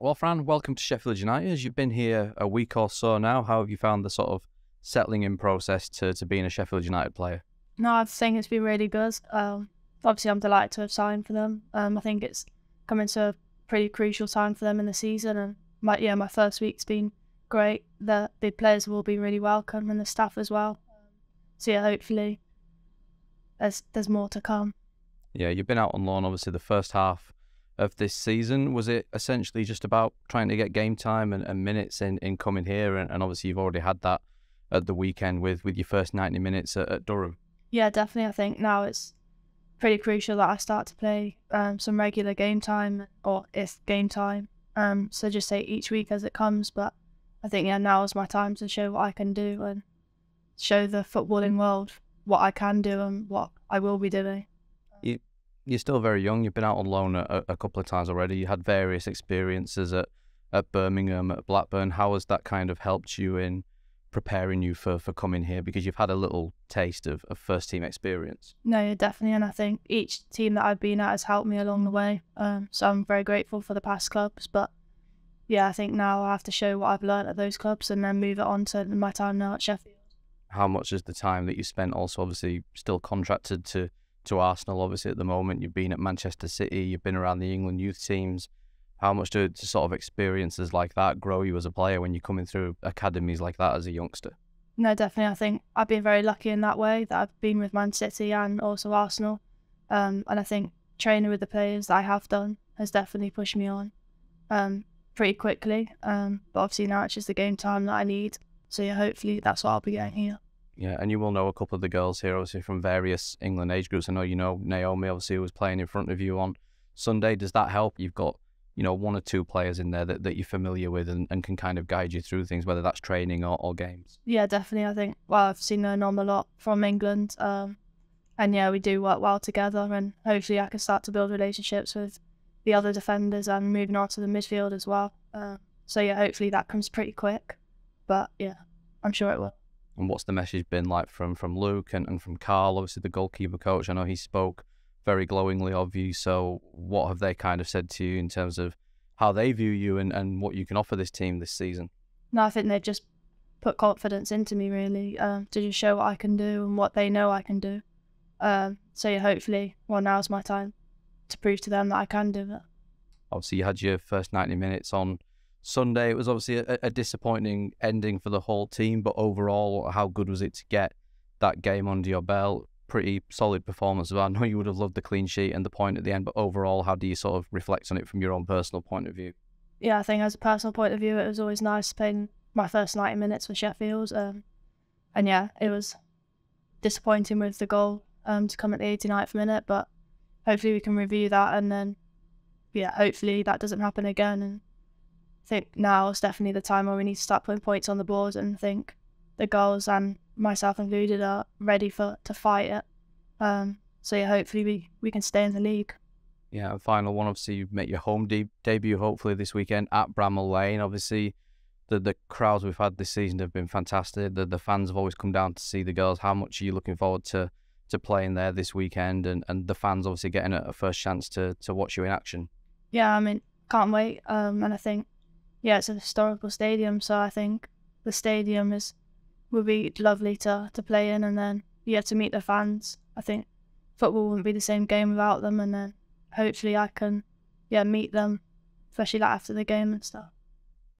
Well, Fran, welcome to Sheffield United. You've been here a week or so now. How have you found the sort of settling in process to being a Sheffield United player? No, I think it's been really good. Obviously, I'm delighted to have signed for them. I think it's coming to a pretty crucial time for them in the season. And my first week's been great. The players will be really welcome and the staff as well. So yeah, hopefully there's more to come. Yeah, you've been out on loan obviously the first half of this season. Was it essentially just about trying to get game time and minutes in coming here? And obviously you've already had that at the weekend with your first 90 minutes at Durham. Yeah, definitely. I think now it's pretty crucial that I start to play some regular game time, or if game time. So just say each week as it comes. But I think, yeah, now is my time to show what I can do and show the footballing world what I can do and what I will be doing. You're still very young. You've been out on loan a couple of times already. You had various experiences at Birmingham, at Blackburn. How has that kind of helped you in preparing you for coming here? Because you've had a little taste of first-team experience. No, yeah, definitely. And I think each team that I've been at has helped me along the way. So I'm very grateful for the past clubs. But yeah, I think now I have to show what I've learned at those clubs and then move it on to my time now at Sheffield. How much is the time that you spent also obviously still contracted to Arsenal, obviously, at the moment? You've been at Manchester City, you've been around the England youth teams. How much do sort of experiences like that grow you as a player when you're coming through academies like that as a youngster? No, definitely. I think I've been very lucky in that way, that I've been with Man City and also Arsenal. And I think training with the players that I have done has definitely pushed me on pretty quickly. But obviously now it's just the game time that I need. So yeah, hopefully that's what I'll be getting here. Yeah, and you will know a couple of the girls here, obviously, from various England age groups. I know you know Naomi, obviously, who was playing in front of you on Sunday. Does that help? You've got, you know, one or two players in there that you're familiar with and can kind of guide you through things, whether that's training or games. Yeah, definitely. I think, well, I've seen her a lot from England. And yeah, we do work well together. And hopefully I can start to build relationships with the other defenders and moving on to the midfield as well. So yeah, hopefully that comes pretty quick. But yeah, I'm sure it will. And what's the message been like from Luke and from Carl, obviously the goalkeeper coach? I know he spoke very glowingly of you, so what have they kind of said to you in terms of how they view you and what you can offer this team this season? No, I think they've just put confidence into me, really, to just show what I can do and what they know I can do. So yeah, hopefully, well, now's my time to prove to them that I can do that. Obviously, you had your first 90 minutes on Sunday. It was obviously a disappointing ending for the whole team, but overall, how good was it to get that game under your belt? Pretty solid performance. I know you would have loved the clean sheet and the point at the end, but overall, how do you sort of reflect on it from your own personal point of view? Yeah, I think as a personal point of view, it was always nice playing my first 90 minutes for Sheffield. And yeah, it was disappointing with the goal to come at the 89th minute, but hopefully we can review that and then, yeah, hopefully that doesn't happen again. And I think now is definitely the time where we need to start putting points on the board, and I think the girls and myself included are ready to fight it. So yeah, hopefully we can stay in the league. Yeah, and final one, obviously you make your home debut hopefully this weekend at Bramall Lane. Obviously the crowds we've had this season have been fantastic. The fans have always come down to see the girls. How much are you looking forward to playing there this weekend and the fans obviously getting a first chance to watch you in action? Yeah, I mean, can't wait. And I think, yeah, it's a historical stadium, so I think the stadium would be lovely to play in, and then, yeah, to meet the fans. I think football wouldn't be the same game without them, and then hopefully I can, yeah, meet them, especially like after the game and stuff.